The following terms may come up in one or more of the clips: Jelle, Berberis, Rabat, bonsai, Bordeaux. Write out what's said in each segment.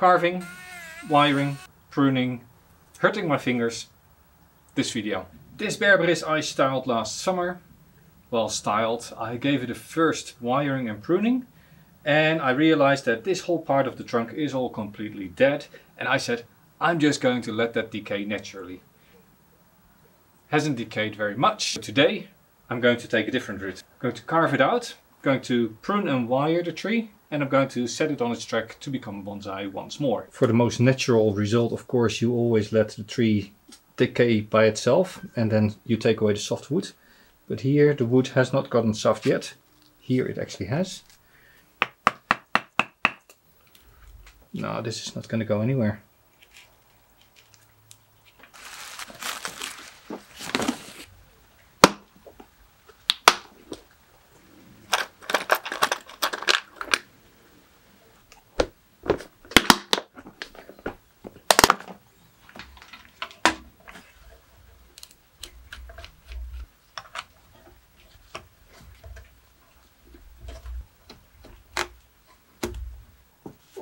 carving, wiring, pruning, hurting my fingers, this video. This Berberis I styled last summer. Well, styled. I gave it a first wiring and pruning, and I realized that this whole part of the trunk is all completely dead, and I said I'm just going to let that decay naturally. Hasn't decayed very much. Today I'm going to take a different route. I'm going to carve it out, I'm going to prune and wire the tree, and I'm going to set it on its track to become bonsai once more. For the most natural result, of course, you always let the tree decay by itself and then you take away the soft wood. But here the wood has not gotten soft yet. Here it actually has. No, this is not going to go anywhere.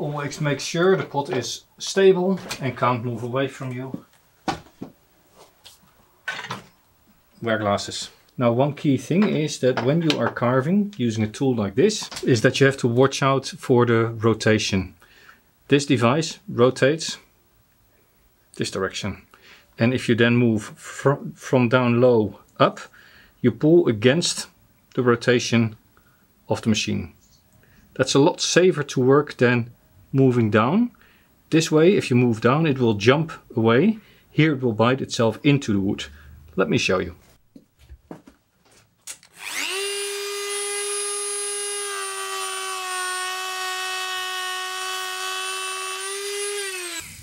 Always make sure the pot is stable and can't move away from you. Wear glasses. Now, one key thing is that when you are carving using a tool like this, is that you have to watch out for the rotation. This device rotates this direction. And if you then move from down low up, you pull against the rotation of the machine. That's a lot safer to work than moving down. This way, if you move down, it will jump away. Here it will bite itself into the wood. Let me show you.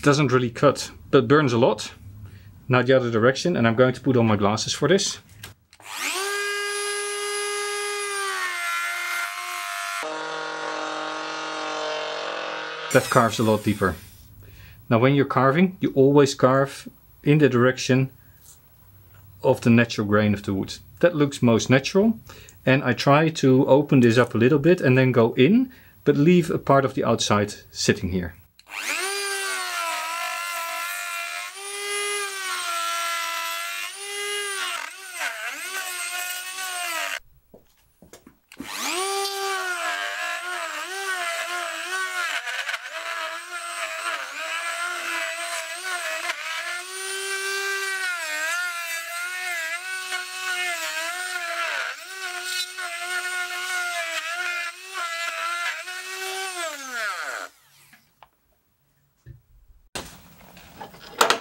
Doesn't really cut, but burns a lot. Now the other direction, and I'm going to put on my glasses for this. That carves a lot deeper. Now when you're carving, you always carve in the direction of the natural grain of the wood. That looks most natural, and I try to open this up a little bit and then go in, but leave a part of the outside sitting here.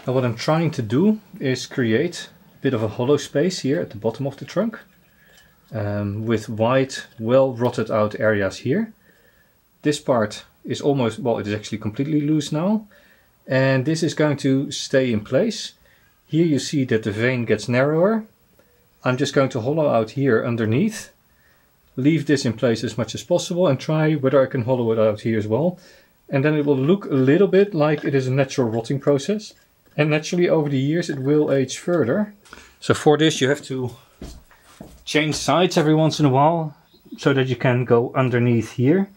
Now what I'm trying to do is create a bit of a hollow space here at the bottom of the trunk, with wide, well rotted out areas here. This part is almost, well, it is actually completely loose now, and this is going to stay in place. Here you see that the vein gets narrower. I'm just going to hollow out here underneath, leave this in place as much as possible, and try whether I can hollow it out here as well. And then it will look a little bit like it is a natural rotting process. And naturally, over the years, it will age further. So for this, you have to change sides every once in a while, so that you can go underneath here.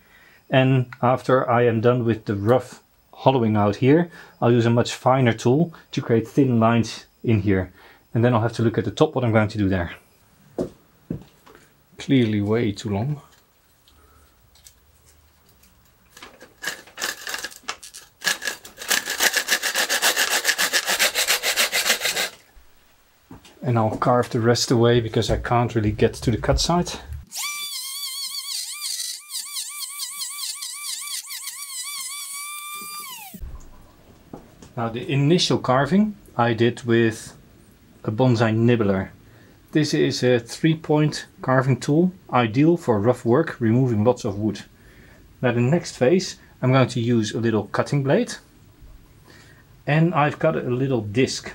And after I am done with the rough hollowing out here, I'll use a much finer tool to create thin lines in here. And then I'll have to look at the top, what I'm going to do there. Clearly way too long. And I'll carve the rest away because I can't really get to the cut side. Now the initial carving I did with a bonsai nibbler. This is a 3-point carving tool, ideal for rough work, removing lots of wood. Now the next phase, I'm going to use a little cutting blade. And I've got a little disc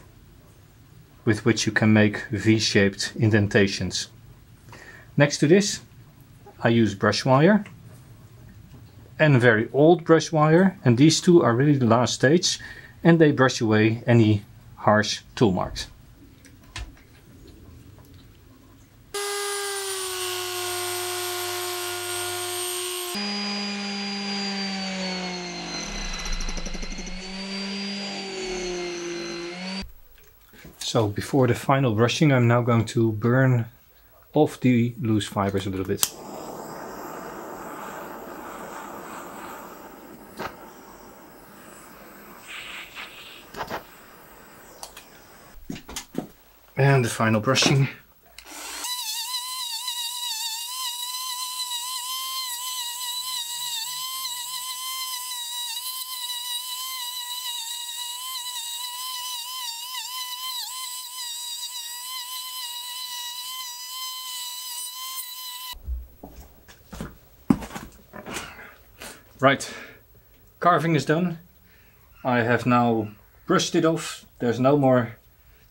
with which you can make V-shaped indentations. Next to this, I use brush wire, and very old brush wire, and these two are really the last stage, and they brush away any harsh tool marks. So before the final brushing, I'm now going to burn off the loose fibers a little bit. And the final brushing. Right, carving is done. I have now brushed it off. There's no more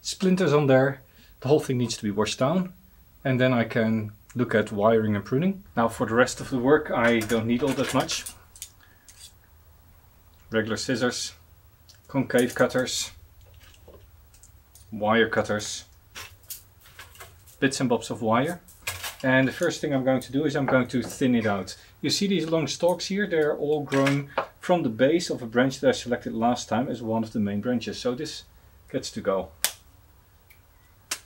splinters on there. The whole thing needs to be washed down, and then I can look at wiring and pruning. Now for the rest of the work, I don't need all that much. Regular scissors, concave cutters, wire cutters, bits and bobs of wire. And the first thing I'm going to do is I'm going to thin it out. You see these long stalks here, they're all growing from the base of a branch that I selected last time as one of the main branches. So this gets to go.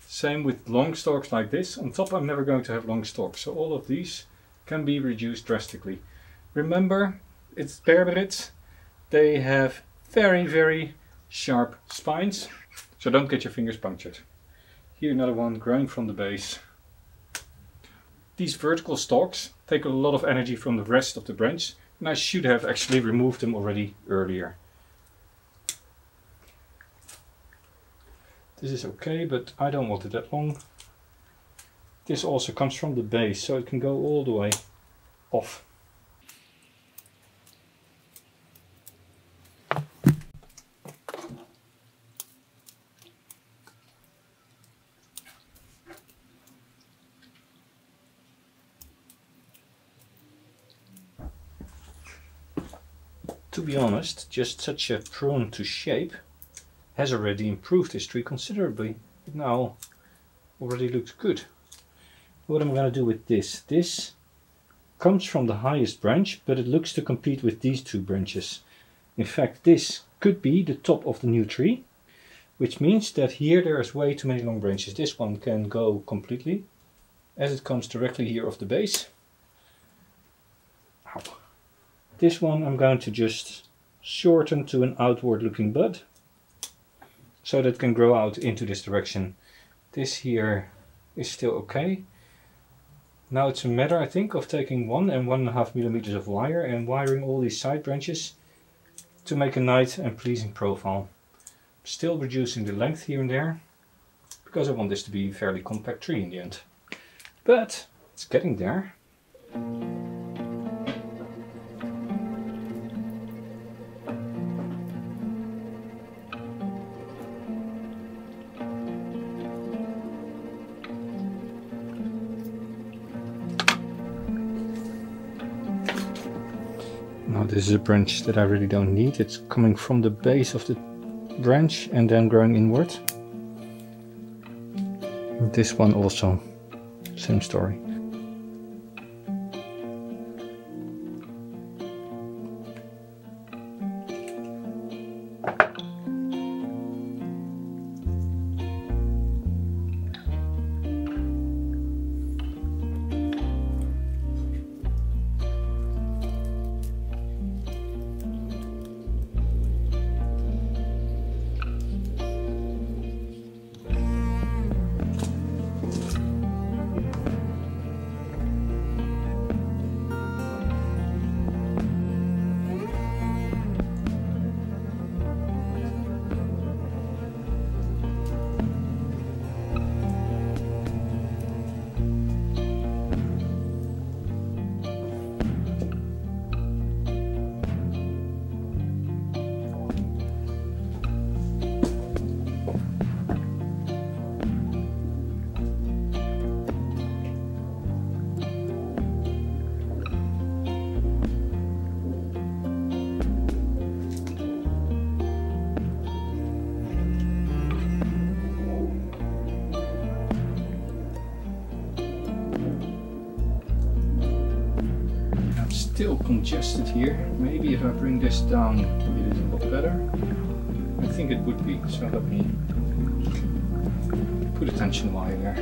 Same with long stalks like this. On top I'm never going to have long stalks. So all of these can be reduced drastically. Remember, it's Berberis. They have very, very sharp spines. So don't get your fingers punctured. Here another one growing from the base. These vertical stalks take a lot of energy from the rest of the branch, and I should have actually removed them already earlier. This is okay, but I don't want it that long. This also comes from the base, so it can go all the way off. To be honest, just such a prune to shape has already improved this tree considerably. It now already looks good. What I'm going to do with this comes from the highest branch, but it looks to compete with these two branches. In fact, this could be the top of the new tree, which means that here there is way too many long branches. This one can go completely, as it comes directly here off the base. Ow. This one I'm going to just shorten to an outward looking bud, so that can grow out into this direction. This here is still okay. Now it's a matter, I think, of taking 1 and 1.5 millimeters of wire and wiring all these side branches to make a nice and pleasing profile. Still reducing the length here and there, because I want this to be a fairly compact tree in the end. But it's getting there. This is a branch that I really don't need. It's coming from the base of the branch and then growing inward. And this one also, same story. Still congested here. Maybe if I bring this down it is a lot better. I think it would be, so let me Put attention while you're there.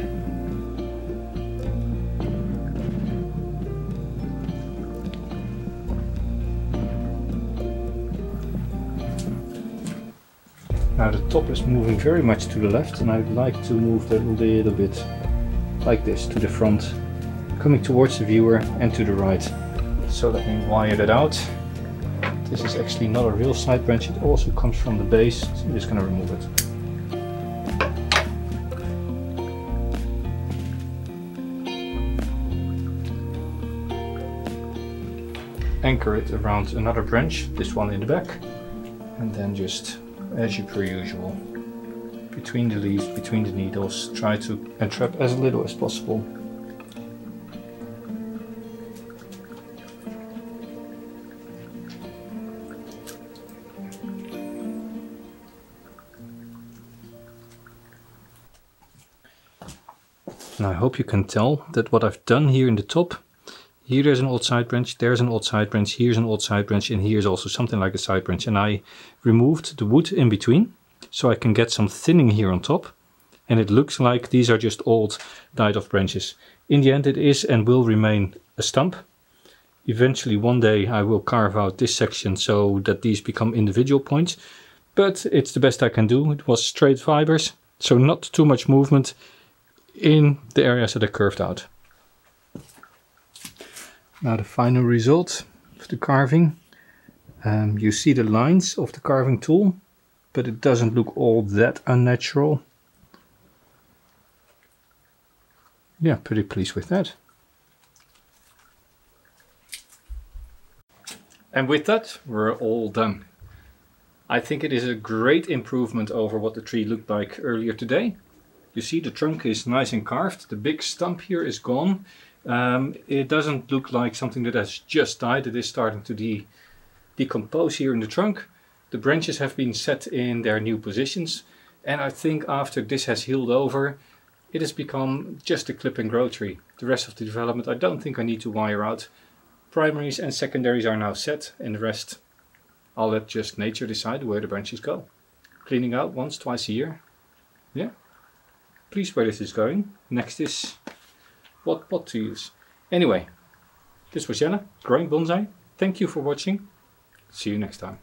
Now the top is moving very much to the left, and I'd like to move that a little bit like this to the front, coming towards the viewer and to the right. So let me wire that out. This is actually not a real side branch, it also comes from the base, so I'm just going to remove it. Anchor it around another branch, this one in the back, and then just as you per usual, between the leaves, between the needles, try to entrap as little as possible. And I hope you can tell that what I've done here in the top, here there's an old side branch, there's an old side branch, here's an old side branch, and here's also something like a side branch. And I removed the wood in between, so I can get some thinning here on top. And it looks like these are just old, died off branches. In the end it is and will remain a stump. Eventually one day I will carve out this section so that these become individual points. But it's the best I can do. It was straight fibers, so not too much movement in the areas that are curved out. Now the final result of the carving. You see the lines of the carving tool, but it doesn't look all that unnatural. Yeah, pretty pleased with that. And with that, we're all done. I think it is a great improvement over what the tree looked like earlier today. You see the trunk is nice and carved, the big stump here is gone. It doesn't look like something that has just died. It is starting to decompose here in the trunk. The branches have been set in their new positions, and I think after this has healed over, it has become just a clip and grow tree. The rest of the development I don't think I need to wire out. Primaries and secondaries are now set, and the rest I'll let just nature decide where the branches go. Cleaning out once, twice a year. Yeah, please where this is going. Next is what pot to use. Anyway, this was Jelle, growing bonsai. Thank you for watching. See you next time.